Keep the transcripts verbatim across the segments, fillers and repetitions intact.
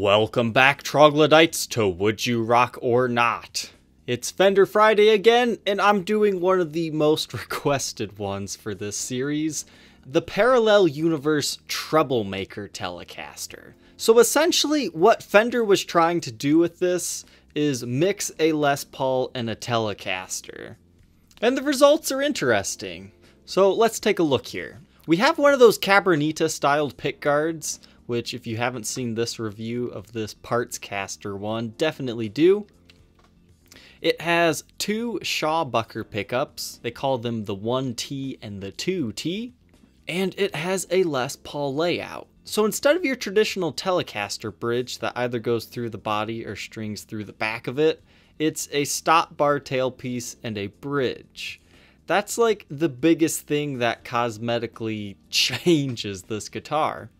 Welcome back, Troglodytes, to Would You Rock or Not? It's Fender Friday again, and I'm doing one of the most requested ones for this series, the Parallel Universe Troublemaker Telecaster. So essentially, what Fender was trying to do with this is mix a Les Paul and a Telecaster. And the results are interesting. So let's take a look here. We have one of those Cabronita-styled pickguards, which if you haven't seen this review of this Partscaster one, definitely do. It has two Shawbucker pickups. They call them the one T and the two T. And it has a Les Paul layout. So instead of your traditional Telecaster bridge that either goes through the body or strings through the back of it, it's a stop bar tailpiece and a bridge. That's like the biggest thing that cosmetically changes this guitar.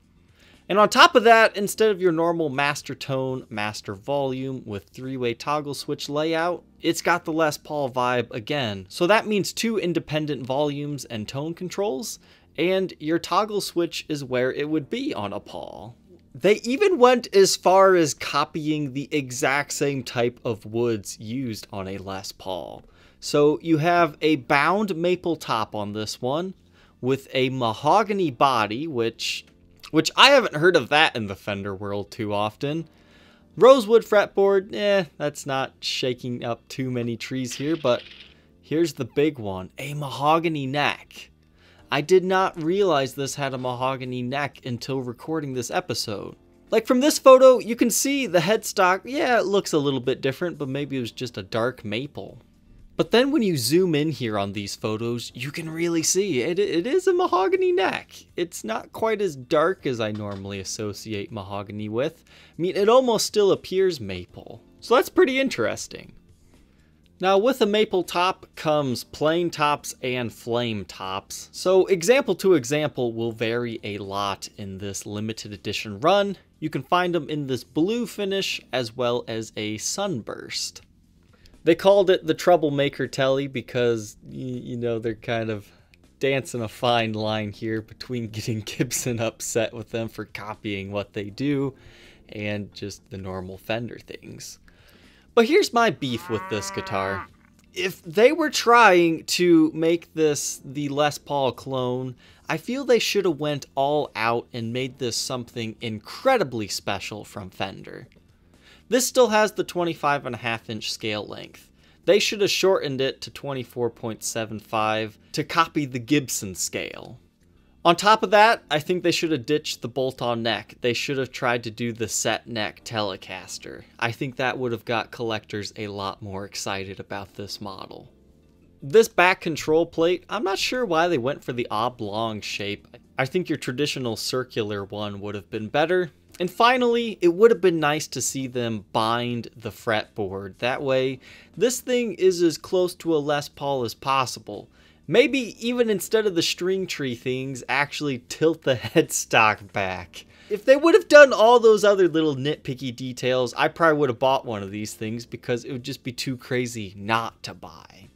And on top of that, instead of your normal master tone, master volume with three-way toggle switch layout, it's got the Les Paul vibe again. So that means two independent volumes and tone controls, and your toggle switch is where it would be on a Paul. They even went as far as copying the exact same type of woods used on a Les Paul. So you have a bound maple top on this one with a mahogany body, which... Which I haven't heard of that in the Fender world too often. Rosewood fretboard, eh, that's not shaking up too many trees here, but here's the big one, a mahogany neck. I did not realize this had a mahogany neck until recording this episode. Like from this photo, you can see the headstock, yeah, it looks a little bit different, but maybe it was just a dark maple. But then when you zoom in here on these photos, you can really see it, it is a mahogany neck. It's not quite as dark as I normally associate mahogany with. I mean, it almost still appears maple. So that's pretty interesting. Now with a maple top comes plain tops and flame tops. So example to example will vary a lot in this limited edition run. You can find them in this blue finish as well as a sunburst. They called it the Troublemaker Telly because, you know, they're kind of dancing a fine line here between getting Gibson upset with them for copying what they do and just the normal Fender things. But here's my beef with this guitar. If they were trying to make this the Les Paul clone, I feel they should have went all out and made this something incredibly special from Fender. This still has the twenty-five and a half inch scale length. They should have shortened it to twenty-four point seven five to copy the Gibson scale. On top of that, I think they should have ditched the bolt-on neck. They should have tried to do the set neck Telecaster. I think that would have got collectors a lot more excited about this model. This back control plate, I'm not sure why they went for the oblong shape. I think your traditional circular one would have been better. And finally, it would have been nice to see them bind the fretboard. That way, this thing is as close to a Les Paul as possible. Maybe even instead of the string tree things, actually tilt the headstock back. If they would have done all those other little nitpicky details, I probably would have bought one of these things because it would just be too crazy not to buy.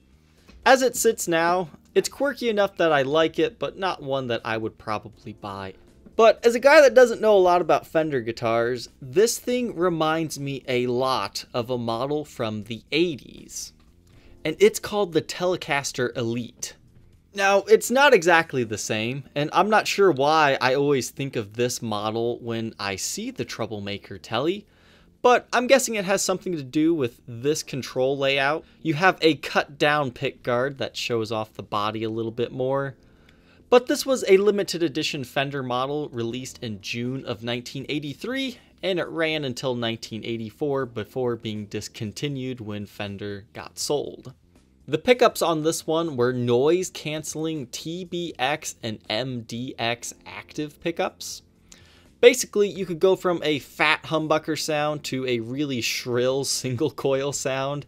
As it sits now, it's quirky enough that I like it, but not one that I would probably buy. But as a guy that doesn't know a lot about Fender guitars, this thing reminds me a lot of a model from the eighties. And it's called the Telecaster Elite. Now, it's not exactly the same, and I'm not sure why I always think of this model when I see the Troublemaker Tele, but I'm guessing it has something to do with this control layout. You have a cut down pickguard that shows off the body a little bit more. But this was a limited edition Fender model released in June of nineteen eighty-three, and it ran until nineteen eighty-four before being discontinued when Fender got sold. The pickups on this one were noise-canceling T B X and M D X active pickups. Basically, you could go from a fat humbucker sound to a really shrill single coil sound.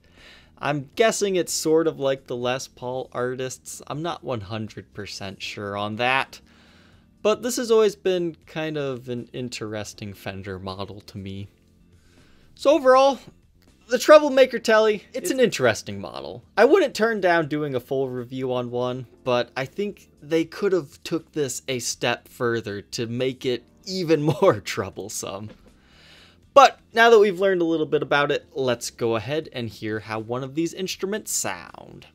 I'm guessing it's sort of like the Les Paul artists. I'm not one hundred percent sure on that. But this has always been kind of an interesting Fender model to me. So overall, the Troublemaker Tele, it's an interesting model. I wouldn't turn down doing a full review on one, but I think they could have took this a step further to make it even more troublesome. But now that we've learned a little bit about it, let's go ahead and hear how one of these instruments sound.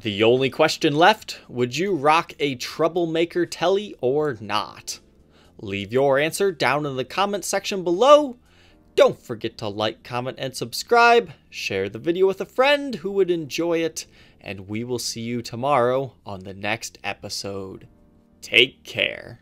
The only question left, would you rock a Troublemaker Tele or not? Leave your answer down in the comment section below. Don't forget to like, comment, and subscribe. Share the video with a friend who would enjoy it. And we will see you tomorrow on the next episode. Take care.